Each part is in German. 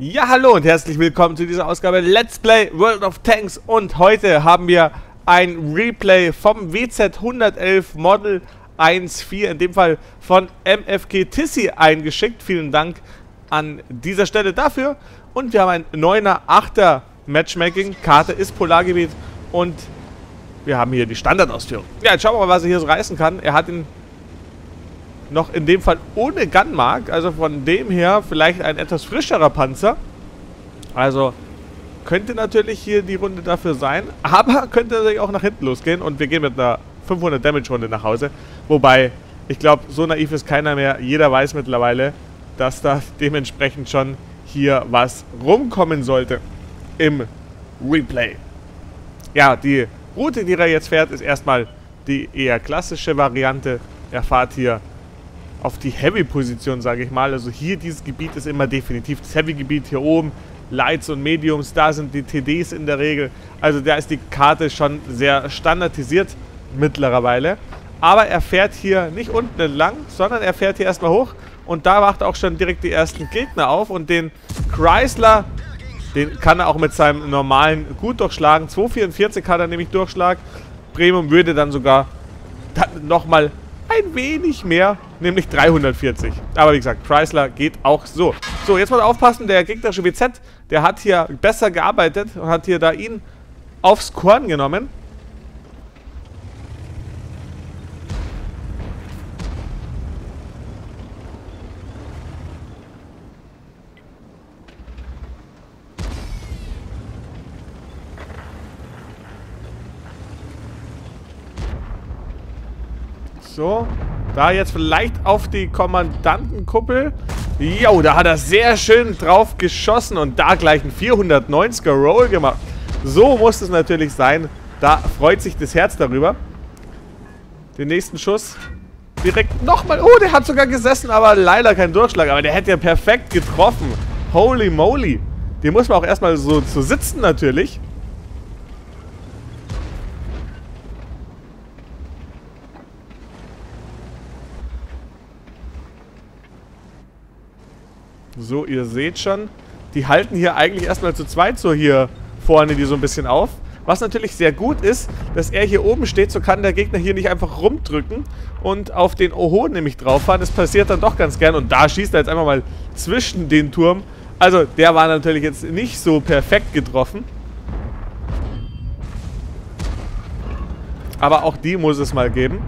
Ja, hallo und herzlich willkommen zu dieser Ausgabe Let's Play World of Tanks. Und heute haben wir ein Replay vom WZ-111 1-4, in dem Fall von MFG Tissi, eingeschickt. Vielen Dank an dieser Stelle dafür. Und wir haben ein 9er, 8er Matchmaking. Karte ist Polargebiet und wir haben hier die Standardausführung. Ja, jetzt schauen wir mal, was er hier so reißen kann. Er hat ihn noch in dem Fall ohne Gunmark, also von dem her vielleicht ein etwas frischerer Panzer. Also könnte natürlich hier die Runde dafür sein, aber könnte natürlich auch nach hinten losgehen und wir gehen mit einer 500 Damage Runde nach Hause. Wobei, ich glaube, so naiv ist keiner mehr. Jeder weiß mittlerweile, dass da dementsprechend schon hier was rumkommen sollte im Replay. Ja, die Route, die er jetzt fährt, ist erstmal die eher klassische Variante. Er fährt hier auf die Heavy-Position, sage ich mal. Also hier, dieses Gebiet ist immer definitiv das Heavy-Gebiet hier oben. Lights und Mediums, da sind die TDs in der Regel. Also da ist die Karte schon sehr standardisiert mittlerweile. Aber er fährt hier nicht unten entlang, sondern er fährt hier erstmal hoch. Und da wacht auch schon direkt die ersten Gegner auf. Und den Chrysler, den kann er auch mit seinem normalen gut durchschlagen. 244 hat er nämlich Durchschlag. Premium würde dann sogar nochmal ein wenig mehr, nämlich 340. Aber wie gesagt, Chrysler geht auch so. So, jetzt mal aufpassen, der gegnerische WZ, der hat hier besser gearbeitet und hat hier da ihn aufs Korn genommen. So, da jetzt vielleicht auf die Kommandantenkuppel. Jo, da hat er sehr schön drauf geschossen und da gleich ein 490er Roll gemacht. So muss es natürlich sein. Da freut sich das Herz darüber. Den nächsten Schuss direkt nochmal. Oh, der hat sogar gesessen, aber leider kein Durchschlag. Aber der hätte ja perfekt getroffen. Holy moly. Den muss man auch erstmal so zu sitzen natürlich. So, ihr seht schon, die halten hier eigentlich erstmal zu zweit so hier vorne die so ein bisschen auf. Was natürlich sehr gut ist, dass er hier oben steht, so kann der Gegner hier nicht einfach rumdrücken und auf den Oho nämlich drauf fahren. Das passiert dann doch ganz gern und da schießt er jetzt einfach mal zwischen den Turm. Also der war natürlich jetzt nicht so perfekt getroffen. Aber auch die muss es mal geben.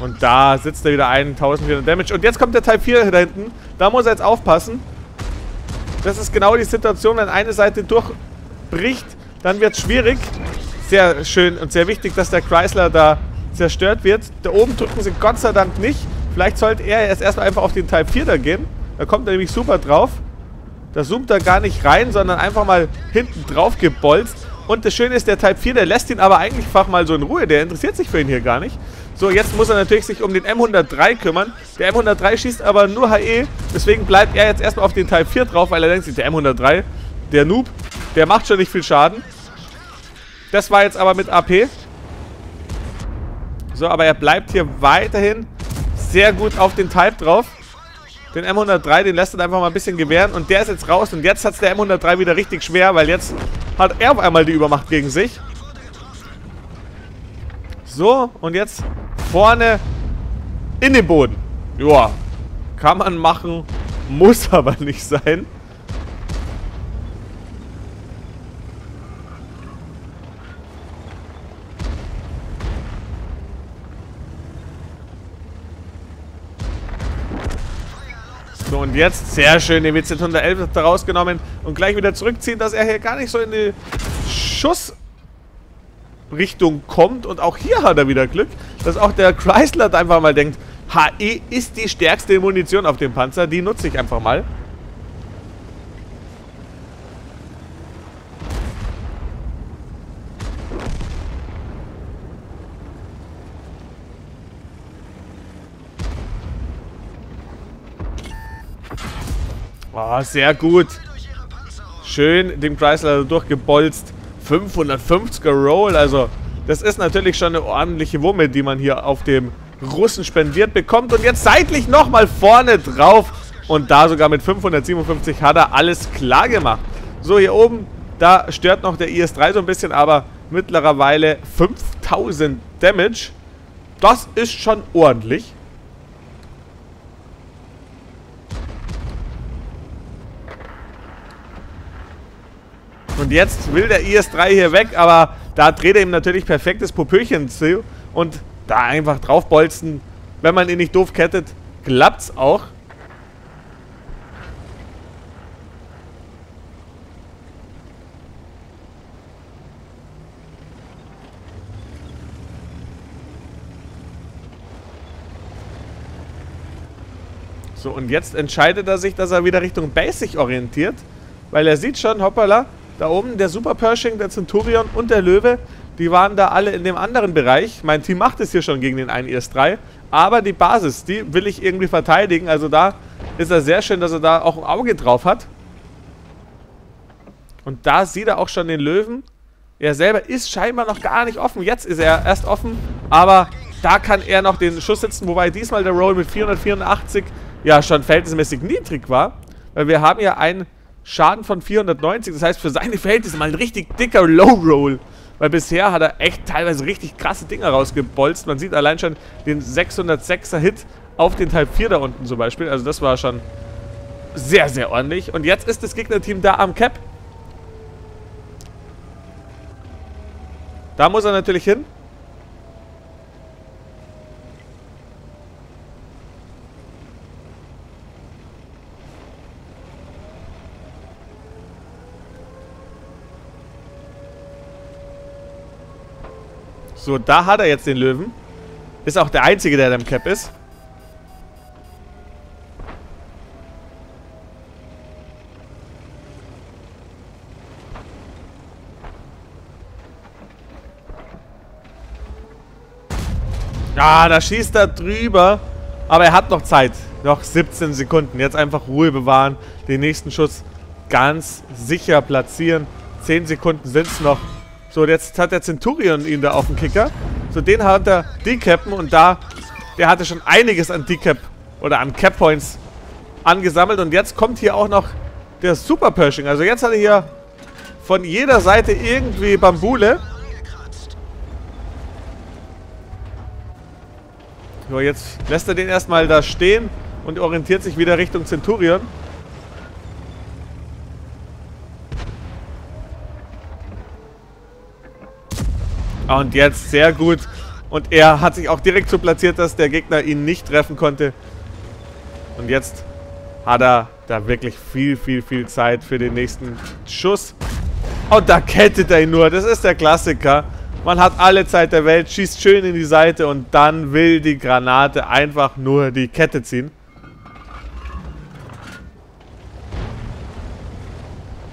Und da sitzt er wieder ein, 1400 Damage. Und jetzt kommt der Type 4 da hinten. Da muss er jetzt aufpassen. Das ist genau die Situation, wenn eine Seite durchbricht, dann wird es schwierig. Sehr schön und sehr wichtig, dass der Chrysler da zerstört wird. Da oben drücken sie Gott sei Dank nicht. Vielleicht sollte er jetzt erstmal einfach auf den Type 4 da gehen. Da kommt er nämlich super drauf. Da zoomt er gar nicht rein, sondern einfach mal hinten drauf gebolzt. Und das Schöne ist, der Type 4, der lässt ihn aber eigentlich einfach mal so in Ruhe. Der interessiert sich für ihn hier gar nicht. So, jetzt muss er natürlich sich um den M103 kümmern. Der M103 schießt aber nur HE. Deswegen bleibt er jetzt erstmal auf den Type 4 drauf, weil er denkt sich, der M103, der Noob, der macht schon nicht viel Schaden. Das war jetzt aber mit AP. So, aber er bleibt hier weiterhin sehr gut auf den Type drauf. Den M103, den lässt er einfach mal ein bisschen gewähren. Und der ist jetzt raus. Und jetzt hat es der M103 wieder richtig schwer, weil jetzt hat er auf einmal die Übermacht gegen sich. So, und jetzt vorne in den Boden. Joa, kann man machen, muss aber nicht sein. So, und jetzt sehr schön den WZ-111 da rausgenommen und gleich wieder zurückziehen, dass er hier gar nicht so in die Schussrichtung kommt. Und auch hier hat er wieder Glück, dass auch der Chrysler einfach mal denkt, HE ist die stärkste Munition auf dem Panzer, die nutze ich einfach mal. Oh, sehr gut. Schön dem Chrysler durchgebolzt. 550er Roll, also das ist natürlich schon eine ordentliche Wumme, die man hier auf dem Russen spendiert bekommt. Und jetzt seitlich nochmal vorne drauf. Und da sogar mit 557 hat er alles klar gemacht. So, hier oben, da stört noch der IS-3 so ein bisschen, aber mittlerweile 5000 Damage. Das ist schon ordentlich. Und jetzt will der IS-3 hier weg, aber da dreht er ihm natürlich perfektes Popöchen zu. Und da einfach draufbolzen, wenn man ihn nicht doof kettet, klappt's auch. So, und jetzt entscheidet er sich, dass er wieder Richtung Base sich orientiert, weil er sieht schon, hoppala, da oben der Super Pershing, der Centurion und der Löwe, die waren da alle in dem anderen Bereich. Mein Team macht es hier schon gegen den einen IS-3, aber die Basis, die will ich irgendwie verteidigen, also da ist er sehr schön, dass er da auch ein Auge drauf hat. Und da sieht er auch schon den Löwen. Er selber ist scheinbar noch gar nicht offen, jetzt ist er erst offen, aber da kann er noch den Schuss setzen, wobei diesmal der Roll mit 484... ja, schon verhältnismäßig niedrig war, weil wir haben ja einen Schaden von 490, das heißt für seine Verhältnisse mal ein richtig dicker Low-Roll, weil bisher hat er echt teilweise richtig krasse Dinger rausgebolzt, man sieht allein schon den 606er Hit auf den Type 4 da unten zum Beispiel, also das war schon sehr, sehr ordentlich und jetzt ist das Gegnerteam da am Cap. Da muss er natürlich hin. So, da hat er jetzt den Löwen. Ist auch der Einzige, der da im Cap ist. Ja, da schießt er drüber. Aber er hat noch Zeit. Noch 17 Sekunden. Jetzt einfach Ruhe bewahren. Den nächsten Schuss ganz sicher platzieren. 10 Sekunden sind es noch. So, jetzt hat der Centurion ihn da auf dem Kicker. So, den hat er decappen und da, der hatte schon einiges an Decap oder an Cap Points angesammelt. Und jetzt kommt hier auch noch der Super Pershing. Also jetzt hat er hier von jeder Seite irgendwie Bambule. So, jetzt lässt er den erstmal da stehen und orientiert sich wieder Richtung Centurion. Und jetzt sehr gut. Und er hat sich auch direkt so platziert, dass der Gegner ihn nicht treffen konnte. Und jetzt hat er da wirklich viel, viel, viel Zeit für den nächsten Schuss. Und da kettet er ihn nur. Das ist der Klassiker. Man hat alle Zeit der Welt, schießt schön in die Seite und dann will die Granate einfach nur die Kette ziehen.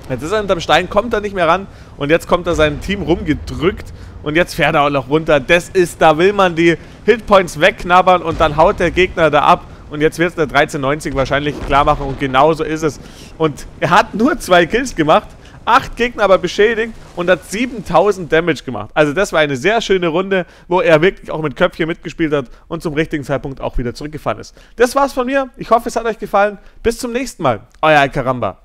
Jetzt ist er hinterm Stein, kommt er nicht mehr ran. Und jetzt kommt er seinem Team rumgedrückt. Und jetzt fährt er auch noch runter. Das ist, da will man die Hitpoints wegknabbern und dann haut der Gegner da ab. Und jetzt wird es der 1390 wahrscheinlich klar machen und genauso ist es. Und er hat nur 2 Kills gemacht, 8 Gegner aber beschädigt und hat 7000 Damage gemacht. Also das war eine sehr schöne Runde, wo er wirklich auch mit Köpfchen mitgespielt hat und zum richtigen Zeitpunkt auch wieder zurückgefahren ist. Das war's von mir. Ich hoffe, es hat euch gefallen. Bis zum nächsten Mal. Euer Eikarrramba.